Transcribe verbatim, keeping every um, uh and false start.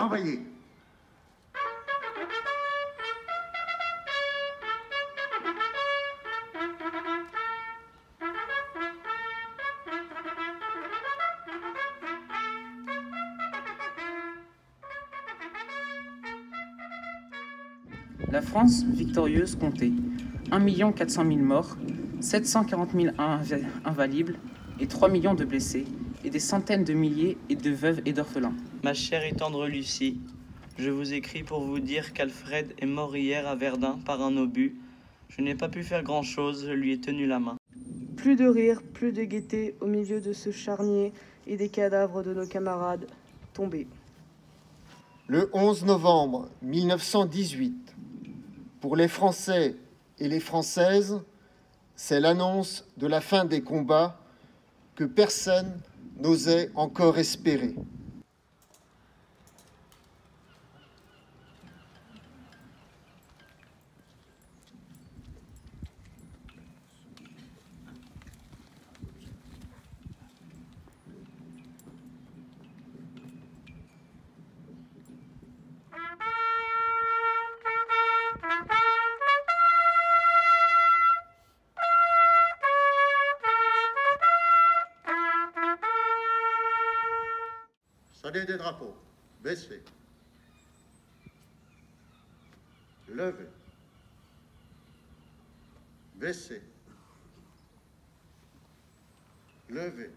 Envoyez. La France victorieuse comptait un million quatre cent mille morts, sept cent quarante mille invalibles et trois millions de blessés et des centaines de milliers de veuves et d'orphelins. Ma chère et tendre Lucie, je vous écris pour vous dire qu'Alfred est mort hier à Verdun par un obus. Je n'ai pas pu faire grand-chose, je lui ai tenu la main. Plus de rire, plus de gaieté au milieu de ce charnier et des cadavres de nos camarades tombés. Le onze novembre mille neuf cent dix-huit, pour les Français et les Françaises, c'est l'annonce de la fin des combats que personne n'osait encore espérer. Sonnez des drapeaux, baissez, levez, baissez, levez.